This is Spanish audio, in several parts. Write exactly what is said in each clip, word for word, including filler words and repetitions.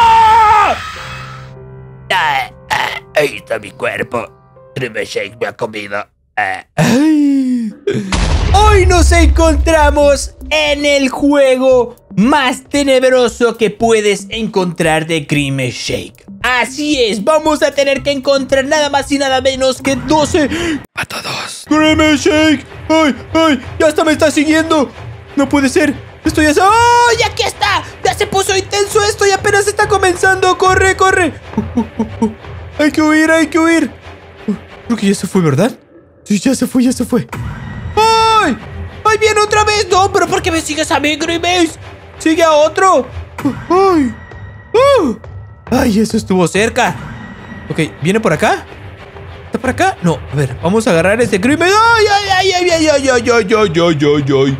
¡Ah! Ah, ah, ahí está mi cuerpo. Grimace Shake me ha comido. Ah. Hoy nos encontramos en el juego más tenebroso que puedes encontrar de Grimace Shake. Así es, vamos a tener que encontrar nada más y nada menos que doce patadas. ¡Grimace Shake! ¡Ay, ay! ¡Ya hasta me está siguiendo! ¡No puede ser! ¡Estoy ya! ¡Oh! ¡Y aquí está! ¡Ya se puso intenso esto y apenas está comenzando! ¡Corre, corre! Oh, oh, oh, oh. ¡Hay que huir, hay que huir! Oh, creo que ya se fue, ¿verdad? Sí, ya se fue, ya se fue. ¡Ay! ¡Ay, viene otra vez! ¡No! ¿Pero por qué me sigues a mí, Grimace? ¡Sigue a otro! Oh, ¡ay! Oh. ¡Ay, eso estuvo cerca! Ok, ¿viene por acá? ¿Está por acá? No, a ver, vamos a agarrar ese Grimace. ¡Ay, ay, ay, ay, ay, ay, ay, ay, ay, ay, ay!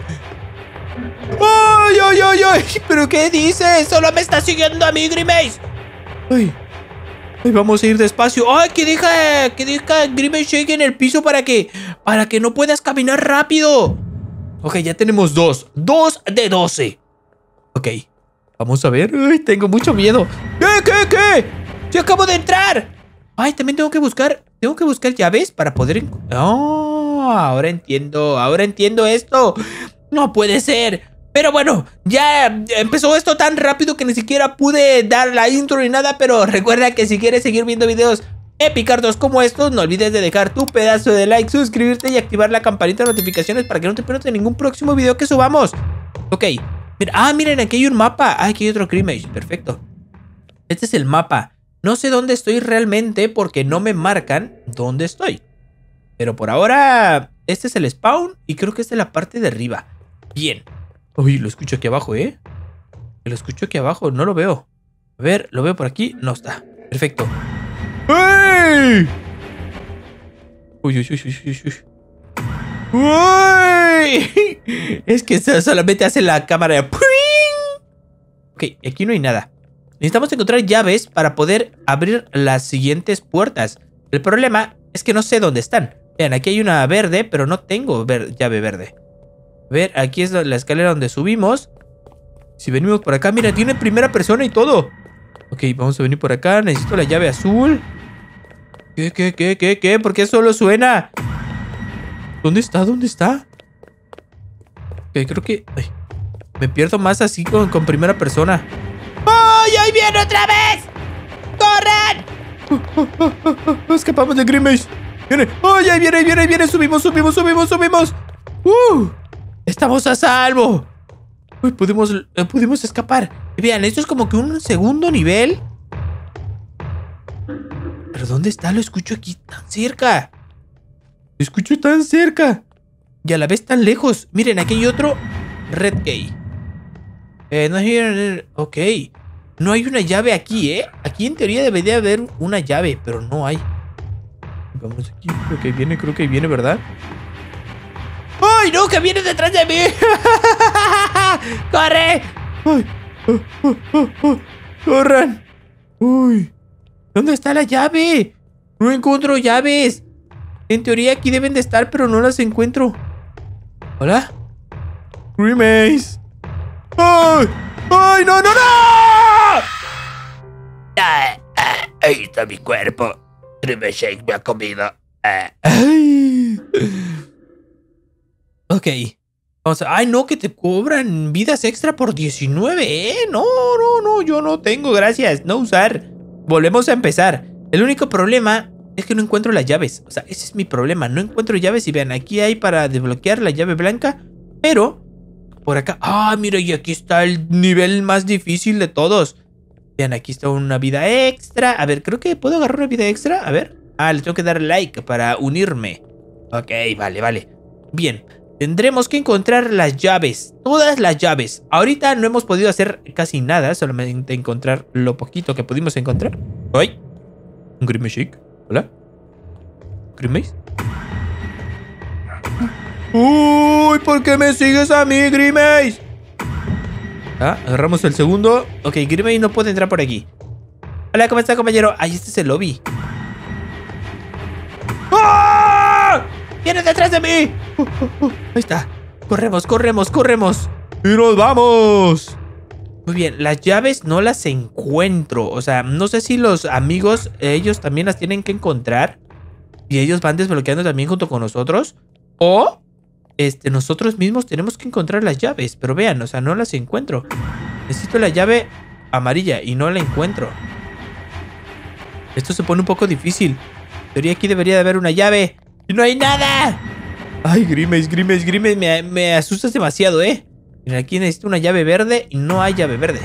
¡Ay, ay, ay, ay! ¿Pero qué dices? ¡Solo me está siguiendo a mí, Grimace! ¡Ay! ¡Ay, vamos a ir despacio! ¡Ay, que deja, que deja Grimace Shake en el piso para que, para que no puedas caminar rápido! Ok, ya tenemos dos. Dos de doce. Ok, vamos a ver. ¡Ay, tengo mucho miedo! ¿Qué, qué, qué? ¡Yo acabo de entrar! ¡Ay, también tengo que buscar! Tengo que buscar llaves para poder... ¡Oh! Ahora entiendo, ahora entiendo esto. ¡No puede ser! Pero bueno, ya empezó esto tan rápido que ni siquiera pude dar la intro ni nada. Pero recuerda que si quieres seguir viendo videos epicardos como estos, no olvides de dejar tu pedazo de like, suscribirte y activar la campanita de notificaciones para que no te pierdas ningún próximo video que subamos. Ok. Mira, ah, miren, aquí hay un mapa. Ah, aquí hay otro Grimace. Perfecto. Este es el mapa. No sé dónde estoy realmente porque no me marcan dónde estoy. Pero por ahora, este es el spawn y creo que esta es la parte de arriba. Bien. Uy, lo escucho aquí abajo, ¿eh? Lo escucho aquí abajo, no lo veo. A ver, ¿lo veo por aquí? No está. Perfecto. ¡Ey! Uy, uy, uy, uy, uy, uy. ¡Uy! Es que solamente hace la cámara de... ¡Puing! Ok, aquí no hay nada. Necesitamos encontrar llaves para poder abrir las siguientes puertas. El problema es que no sé dónde están. Vean, aquí hay una verde, pero no tengo ver- llave verde. A ver, aquí es la escalera donde subimos. Si venimos por acá, mira, tiene primera persona y todo. Ok, vamos a venir por acá. Necesito la llave azul. ¿Qué, qué, qué, qué, qué? ¿Por qué solo suena? ¿Dónde está? ¿Dónde está? Ok, creo que... Ay, me pierdo más así con, con primera persona. ¡Ay, ahí viene otra vez! ¡Corran! Oh, oh, oh, oh, oh. Escapamos de Grimace. ¡Viene! ¡Ay, ahí viene, ahí viene, ahí viene! ¡Subimos, subimos, subimos, subimos! ¡Uh! ¡Estamos a salvo! Uy, pudimos, eh, pudimos escapar. Vean, esto es como que un segundo nivel. ¿Pero dónde está? Lo escucho aquí tan cerca. Lo escucho tan cerca. Y a la vez tan lejos. Miren, aquí hay otro Red Key. Eh, no hay... Ok. No hay una llave aquí, ¿eh? Aquí en teoría debería haber una llave, pero no hay. Vamos aquí. Creo que viene, creo que viene, ¿verdad? ¡Ay, no! ¡Que viene detrás de mí! ¡Corre! ¡Ay! Oh, oh, oh, oh. ¡Corran! ¡Uy! ¿Dónde está la llave? ¡No encuentro llaves! En teoría aquí deben de estar, pero no las encuentro. ¿Hola? ¡Grimace! ¡Ay! ¡Ay, no, no, no! Ah, ah, ahí está mi cuerpo. Grimace Shake me ha comido. Ah. ¡Ay! Ok, vamos a... ¡Ay, no! Que te cobran vidas extra por diecinueve, ¿eh? No, no, no, yo no tengo, gracias. No usar. Volvemos a empezar. El único problema es que no encuentro las llaves. O sea, ese es mi problema. No encuentro llaves y vean, aquí hay para desbloquear la llave blanca. Pero, por acá... ¡Ah, mira! Y aquí está el nivel más difícil de todos. Vean, aquí está una vida extra. A ver, creo que puedo agarrar una vida extra. A ver. Ah, le tengo que dar like para unirme. Ok, vale, vale. Bien. Tendremos que encontrar las llaves, todas las llaves. Ahorita no hemos podido hacer casi nada, solamente encontrar lo poquito que pudimos encontrar. ¡Ay! ¿Un Grimace Shake? ¿Hola? ¿Grimace? ¡Uy! ¿Por qué me sigues a mí, Grimace? Ah, agarramos el segundo. Ok, Grimace no puede entrar por aquí. Hola, ¿cómo está, compañero? Ahí este es el lobby. ¡Ah! ¡Viene detrás de mí! Uh, uh, uh. Ahí está. Corremos, corremos, corremos. ¡Y nos vamos! Muy bien, las llaves no las encuentro. O sea, no sé si los amigos, ellos también las tienen que encontrar. Y ellos van desbloqueando también junto con nosotros. O este, nosotros mismos tenemos que encontrar las llaves. Pero vean, o sea, no las encuentro. Necesito la llave amarilla y no la encuentro. Esto se pone un poco difícil. Pero aquí debería de haber una llave. ¡Y no hay nada! Ay, Grimace, Grimace, Grimace, me, me asustas demasiado, ¿eh? Mira, aquí necesito una llave verde y no hay llave verde.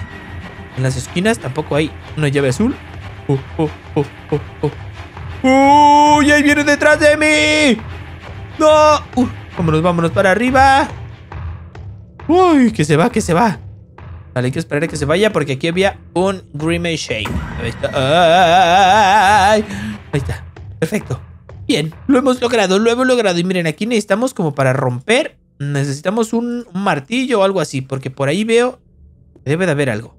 En las esquinas tampoco hay una llave azul. ¡Oh, oh, oh, oh, oh! ¡Uy! ¡Ahí viene detrás de mí! ¡No! Uh, vámonos, vámonos para arriba. ¡Uy! ¡Que se va, que se va! Vale, hay que esperar a que se vaya porque aquí había un Grimace Shake. Ahí está. ¡Ay! Ahí está. Perfecto. Bien, lo hemos logrado, lo hemos logrado. Y miren, aquí necesitamos como para romper... Necesitamos un martillo o algo así, porque por ahí veo que debe de haber algo.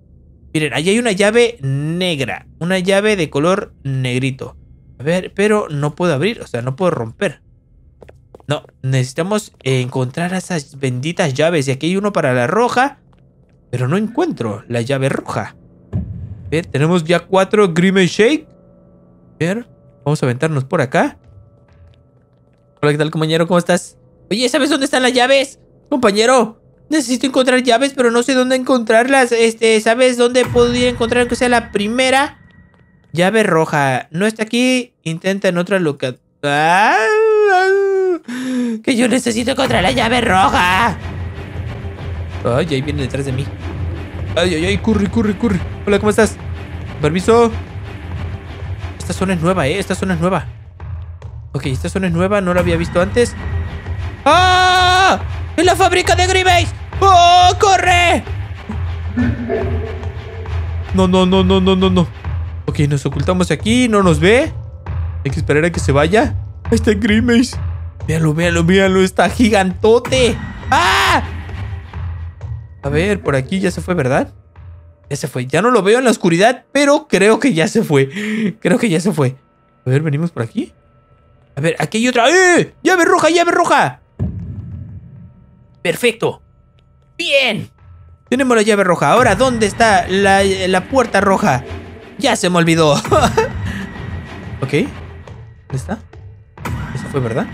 Miren, ahí hay una llave negra, una llave de color negrito. A ver, pero no puedo abrir, o sea, no puedo romper. No, necesitamos encontrar esas benditas llaves. Y aquí hay uno para la roja, pero no encuentro la llave roja. A ver, tenemos ya cuatro Grimace Shake. A ver, vamos a aventarnos por acá. Hola, ¿qué tal, compañero? ¿Cómo estás? Oye, ¿sabes dónde están las llaves? Compañero, necesito encontrar llaves, pero no sé dónde encontrarlas. Este, ¿sabes dónde puedo ir a encontrar aunque sea la primera? Llave roja. No está aquí. Intenta en otra locación. ¡Ah! Que yo necesito encontrar la llave roja. Ay, ahí viene detrás de mí. Ay, ay, ay, curry, curry, curry. Hola, ¿cómo estás? Permiso. Esta zona es nueva, ¿eh? Esta zona es nueva. Ok, esta zona es nueva. No la había visto antes. ¡Ah! ¡En la fábrica de Grimace! ¡Oh, corre! No, no, no, no, no, no, no. Ok, nos ocultamos aquí. No nos ve. Hay que esperar a que se vaya. Ahí está Grimace. Véalo, véalo, véalo. Está gigantote. ¡Ah! A ver, por aquí ya se fue, ¿verdad? Ya se fue. Ya no lo veo en la oscuridad, pero creo que ya se fue. Creo que ya se fue. A ver, venimos por aquí. A ver, aquí hay otra. ¡Eh! ¡Llave roja, llave roja! Perfecto. Bien. Tenemos la llave roja. Ahora, ¿dónde está la, la puerta roja? Ya se me olvidó. Ok. ¿Dónde está? Ya se fue, ¿verdad?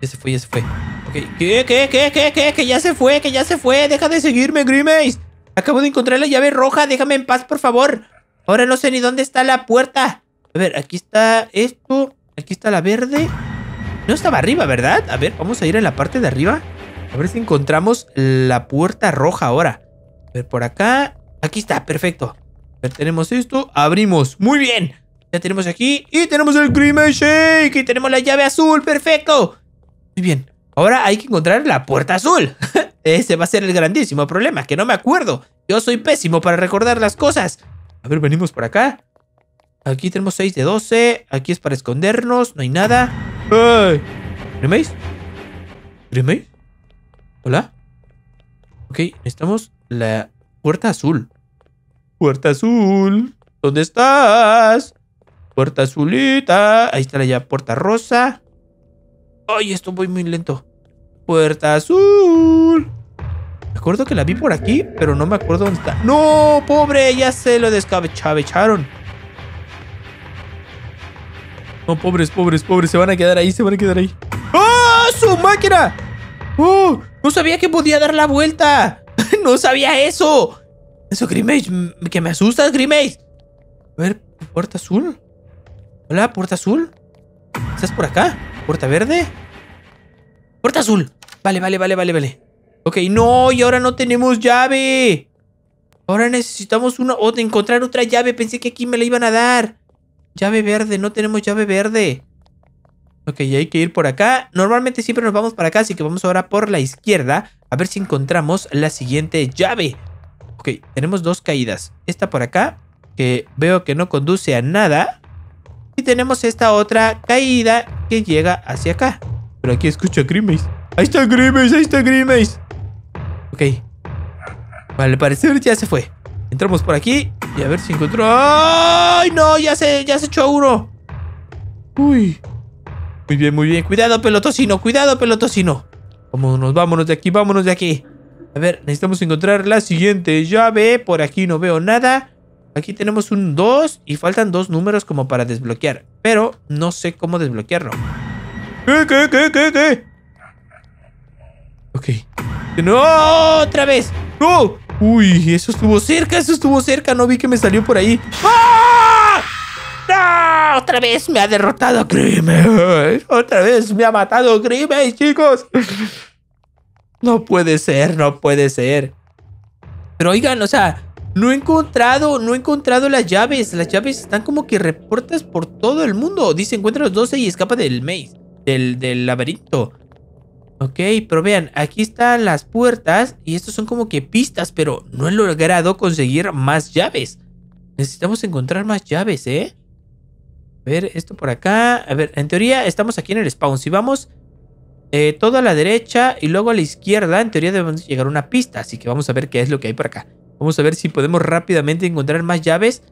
Ya se fue, ya se fue. Ok. ¿Qué, qué, qué, qué, qué? Que ya se fue, que ya se fue. Deja de seguirme, Grimace. Acabo de encontrar la llave roja. Déjame en paz, por favor. Ahora no sé ni dónde está la puerta. A ver, aquí está esto. Aquí está la verde. No estaba arriba, ¿verdad? A ver, vamos a ir a la parte de arriba. A ver si encontramos la puerta roja ahora. A ver, por acá. Aquí está, perfecto. A ver, tenemos esto. Abrimos. ¡Muy bien! Ya tenemos aquí. Y tenemos el Grimace Shake. Y tenemos la llave azul. ¡Perfecto! Muy bien. Ahora hay que encontrar la puerta azul. Ese va a ser el grandísimo problema. Que no me acuerdo. Yo soy pésimo para recordar las cosas. A ver, venimos por acá. Aquí tenemos seis de doce. Aquí es para escondernos. No hay nada. ¡Ay! ¿Grimace? ¿Grimace? ¿Hola? Ok, necesitamos la puerta azul. ¡Puerta azul! ¿Dónde estás? ¡Puerta azulita! Ahí está la ya puerta rosa. ¡Ay, esto voy muy lento! ¡Puerta azul! Me acuerdo que la vi por aquí, pero no me acuerdo dónde está. ¡No, pobre! Ya se lo descabecharon. No, pobres, pobres, pobres. Se van a quedar ahí, se van a quedar ahí. ¡Ah! ¡Oh, su máquina! ¡Oh! No sabía que podía dar la vuelta. ¡No sabía eso! Eso, Grimace. Que me asustas, Grimace. A ver, puerta azul. Hola, puerta azul. ¿Estás por acá? ¿Puerta verde? ¡Puerta azul! Vale, vale, vale, vale, vale. Ok, no, y ahora no tenemos llave. Ahora necesitamos una, o encontrar otra llave. Pensé que aquí me la iban a dar. Llave verde, no tenemos llave verde. Ok, hay que ir por acá. Normalmente siempre nos vamos para acá, así que vamos ahora por la izquierda. A ver si encontramos la siguiente llave. Ok, tenemos dos caídas. Esta por acá, que veo que no conduce a nada. Y tenemos esta otra caída que llega hacia acá. Pero aquí escucho a Grimace. ¡Ahí está Grimace! ¡Ahí está Grimace! Ok. Vale, al parecer ya se fue. Entramos por aquí y a ver si encontró... ¡Ay, no! Ya se, ya se echó uno. Uy. Muy bien, muy bien. Cuidado, pelotocino. Cuidado, pelotocino. Vámonos, vámonos de aquí, vámonos de aquí. A A ver, necesitamos encontrar la siguiente llave. Por aquí no veo nada. Aquí tenemos un dos y faltan dos números como para desbloquear. Pero no sé cómo desbloquearlo. ¿Qué, qué, qué, qué, qué? Ok. ¡No! ¡Otra vez! ¡No! ¡Uy! Eso estuvo cerca, eso estuvo cerca. No vi que me salió por ahí. ¡Ah! ¡No! ¡Otra vez me ha derrotado Grimace! ¡Otra vez me ha matado Grimace, chicos! No puede ser, no puede ser. Pero oigan, o sea... No he encontrado, no he encontrado las llaves. Las llaves están como que reportas por todo el mundo. Dice, encuentra los doce y escapa del maze, del, del laberinto. Ok, pero vean, aquí están las puertas y estos son como que pistas, pero no he logrado conseguir más llaves. Necesitamos encontrar más llaves, ¿eh? A ver, esto por acá. A ver, en teoría estamos aquí en el spawn. Si vamos eh, todo a la derecha y luego a la izquierda, en teoría debemos llegar a una pista. Así que vamos a ver qué es lo que hay por acá. Vamos a ver si podemos rápidamente encontrar más llaves.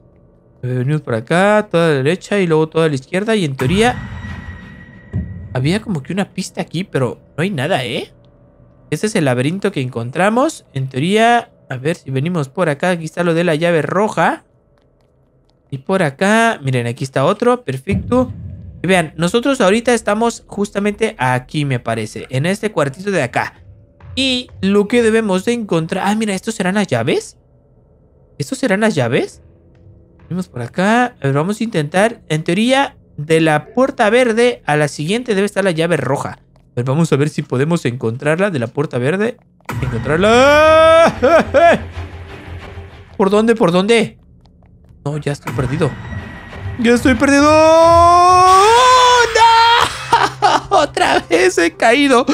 Venimos por acá, toda la derecha y luego toda la izquierda. Y en teoría, había como que una pista aquí, pero no hay nada, ¿eh? Este es el laberinto que encontramos. En teoría, a ver si venimos por acá. Aquí está lo de la llave roja. Y por acá, miren, aquí está otro. Perfecto. Y vean, nosotros ahorita estamos justamente aquí, me parece. En este cuartito de acá. Y lo que debemos de encontrar... Ah, mira, ¿estos serán las llaves? ¿Estos serán las llaves? Vamos por acá. A ver, vamos a intentar... En teoría, de la puerta verde a la siguiente debe estar la llave roja. A ver, vamos a ver si podemos encontrarla de la puerta verde. ¡Encontrarla! ¿Por dónde? ¿Por dónde? No, ya estoy perdido. ¡Ya estoy perdido! ¡No! ¡Otra vez he caído!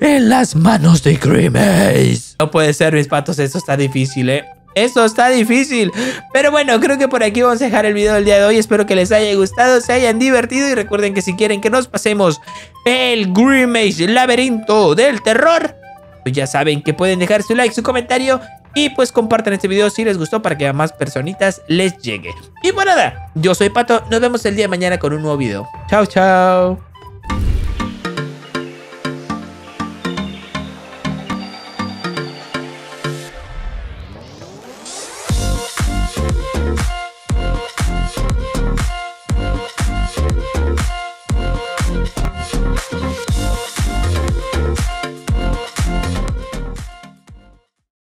En las manos de Grimace. No puede ser, mis patos. Esto está difícil, ¿eh? Esto está difícil. Pero bueno, creo que por aquí vamos a dejar el video del día de hoy. Espero que les haya gustado, se hayan divertido. Y recuerden que si quieren que nos pasemos el Grimace laberinto del terror, pues ya saben que pueden dejar su like, su comentario. Y pues compartan este video si les gustó para que a más personitas les llegue. Y bueno, nada, yo soy Pato. Nos vemos el día de mañana con un nuevo video. Chao, chao.